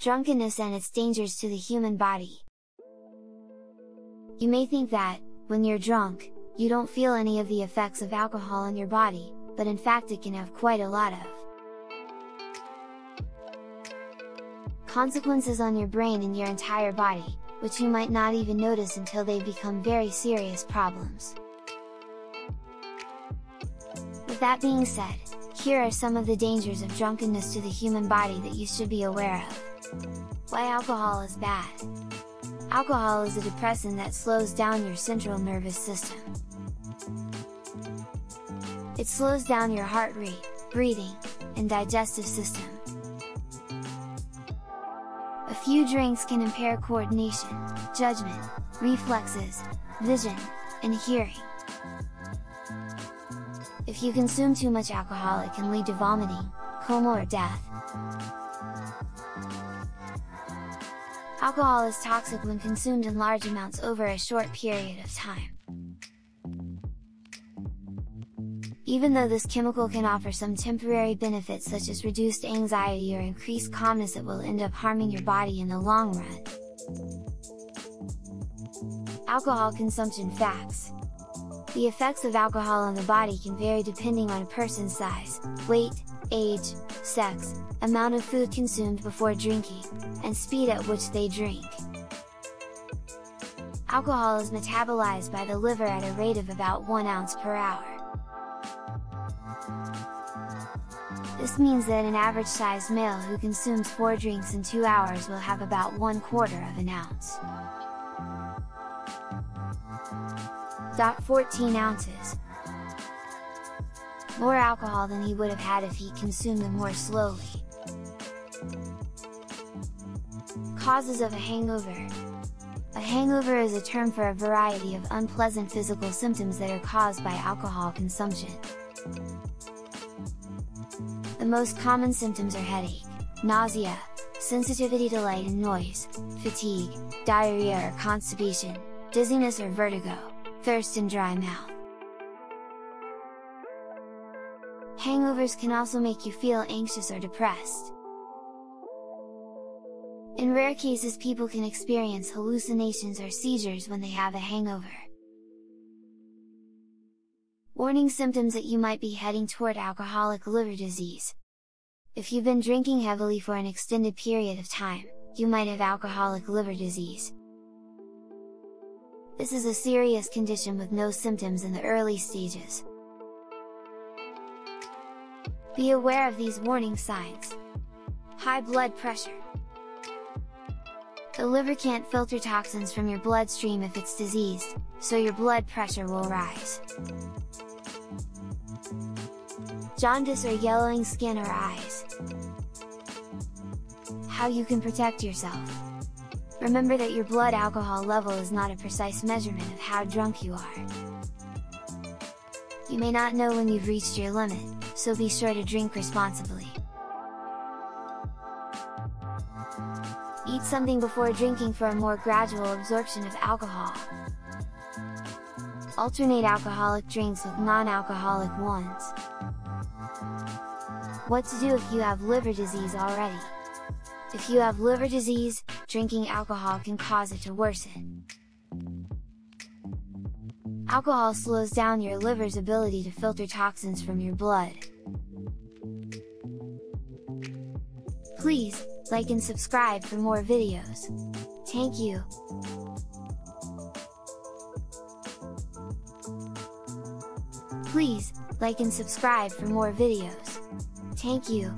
drunkenness and its dangers to the human body. You may think that, when you're drunk, you don't feel any of the effects of alcohol in your body, but in fact it can have quite a lot of consequences on your brain and your entire body, which you might not even notice until they become very serious problems. With that being said, here are some of the dangers of drunkenness to the human body that you should be aware of. Why alcohol is bad. Alcohol is a depressant that slows down your central nervous system. It slows down your heart rate, breathing, and digestive system. A few drinks can impair coordination, judgment, reflexes, vision, and hearing. If you consume too much alcohol, it can lead to vomiting, coma, or death. Alcohol is toxic when consumed in large amounts over a short period of time. Even though this chemical can offer some temporary benefits such as reduced anxiety or increased calmness, it will end up harming your body in the long run. Alcohol consumption facts. The effects of alcohol on the body can vary depending on a person's size, weight, age, sex, amount of food consumed before drinking, and speed at which they drink. Alcohol is metabolized by the liver at a rate of about 1 ounce per hour. This means that an average-sized male who consumes 4 drinks in 2 hours will have about 1/4 of an ounce. 14 ounces. More alcohol than he would have had if he consumed them more slowly. Causes of a hangover. A hangover is a term for a variety of unpleasant physical symptoms that are caused by alcohol consumption. The most common symptoms are headache, nausea, sensitivity to light and noise, fatigue, diarrhea or constipation, dizziness or vertigo, thirst and dry mouth. Hangovers can also make you feel anxious or depressed. In rare cases, people can experience hallucinations or seizures when they have a hangover. Warning symptoms that you might be heading toward alcoholic liver disease. If you've been drinking heavily for an extended period of time, you might have alcoholic liver disease. This is a serious condition with no symptoms in the early stages. Be aware of these warning signs. High blood pressure. The liver can't filter toxins from your bloodstream if it's diseased, so your blood pressure will rise. Jaundice or yellowing skin or eyes. How you can protect yourself. Remember that your blood alcohol level is not a precise measurement of how drunk you are. You may not know when you've reached your limit, so be sure to drink responsibly. Eat something before drinking for a more gradual absorption of alcohol. Alternate alcoholic drinks with non-alcoholic ones. What to do if you have liver disease already. If you have liver disease, drinking alcohol can cause it to worsen. Alcohol slows down your liver's ability to filter toxins from your blood. Please, like and subscribe for more videos. Thank you! Please, like and subscribe for more videos. Thank you!